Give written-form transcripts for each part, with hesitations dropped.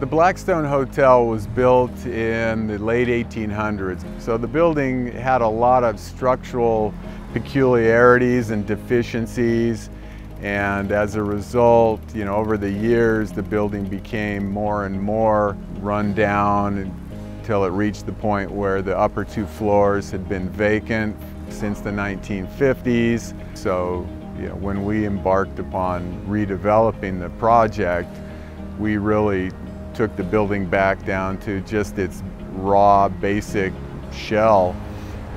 The Blackstone Hotel was built in the late 1800s, so the building had a lot of structural peculiarities and deficiencies, and as a result, you know, over the years the building became more and more run down until it reached the point where the upper two floors had been vacant since the 1950s. So, you know, when we embarked upon redeveloping the project, we really took the building back down to just its raw, basic shell,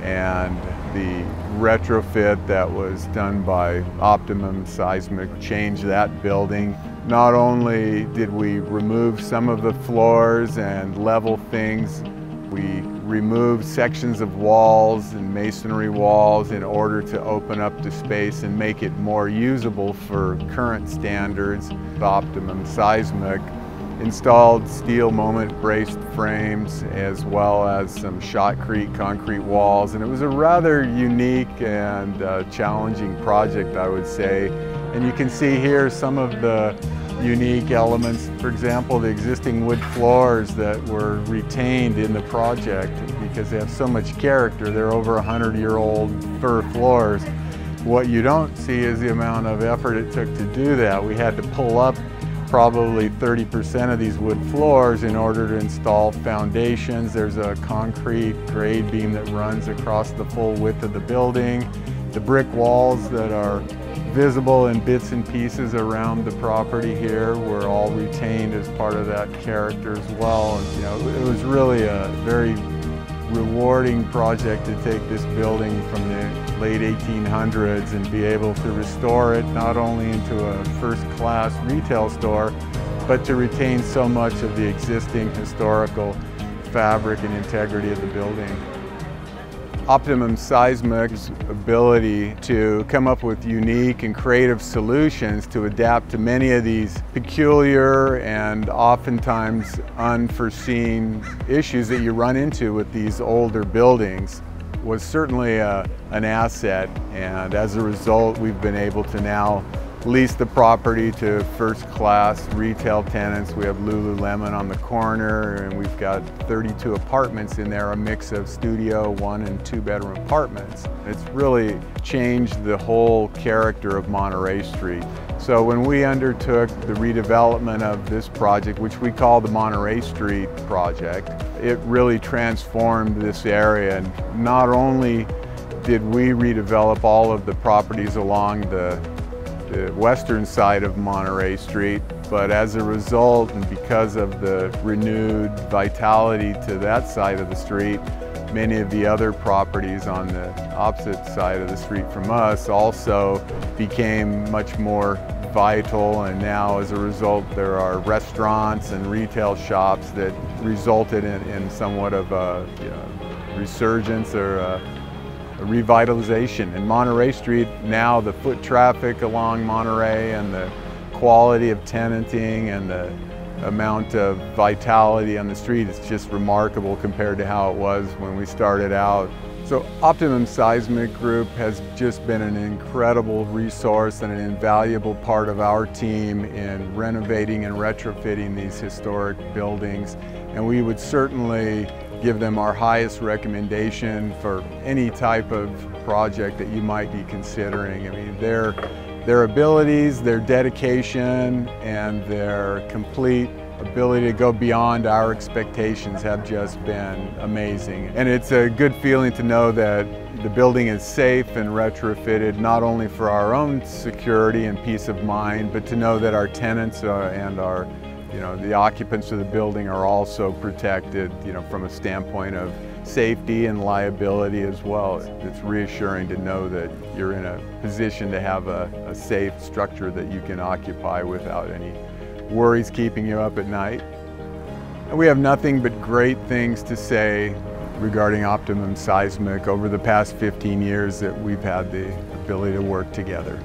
and the retrofit that was done by Optimum Seismic changed that building. Not only did we remove some of the floors and level things, we removed sections of walls and masonry walls in order to open up the space and make it more usable for current standards. Optimum Seismic installed steel moment braced frames as well as some shotcrete concrete walls, and it was a rather unique and challenging project, I would say. And you can see here some of the unique elements, for example the existing wood floors that were retained in the project because they have so much character. They're over 100-year-old fir floors. What you don't see is the amount of effort it took to do that. We had to pull up probably 30% of these wood floors in order to install foundations. There's a concrete grade beam that runs across the full width of the building. The brick walls that are visible in bits and pieces around the property here were all retained as part of that character as well. And, you know, it was really a very rewarding project to take this building from the late 1800s and be able to restore it not only into a first-class retail store, but to retain so much of the existing historical fabric and integrity of the building. Optimum Seismic's ability to come up with unique and creative solutions to adapt to many of these peculiar and oftentimes unforeseen issues that you run into with these older buildings was certainly an asset, and as a result we've been able to now lease the property to first-class retail tenants. We have Lululemon on the corner, and we've got 32 apartments in there, a mix of studio, one and two-bedroom apartments. It's really changed the whole character of Monterey Street. So when we undertook the redevelopment of this project, which we call the Monterey Street Project, it really transformed this area. And not only did we redevelop all of the properties along the western side of Monterey Street, but as a result and because of the renewed vitality to that side of the street, many of the other properties on the opposite side of the street from us also became much more vital, and now as a result there are restaurants and retail shops that resulted in somewhat of a, you know, resurgence or revitalization. And Monterey Street, now the foot traffic along Monterey and the quality of tenanting and the amount of vitality on the street is just remarkable compared to how it was when we started out. So Optimum Seismic Group has just been an incredible resource and an invaluable part of our team in renovating and retrofitting these historic buildings, and we would certainly give them our highest recommendation for any type of project that you might be considering. I mean, their abilities, their dedication, and their complete ability to go beyond our expectations have just been amazing. And it's a good feeling to know that the building is safe and retrofitted, not only for our own security and peace of mind, but to know that our tenants and our the occupants of the building are also protected, you know, from a standpoint of safety and liability as well. It's reassuring to know that you're in a position to have a safe structure that you can occupy without any worries keeping you up at night. And we have nothing but great things to say regarding Optimum Seismic over the past 15 years that we've had the ability to work together.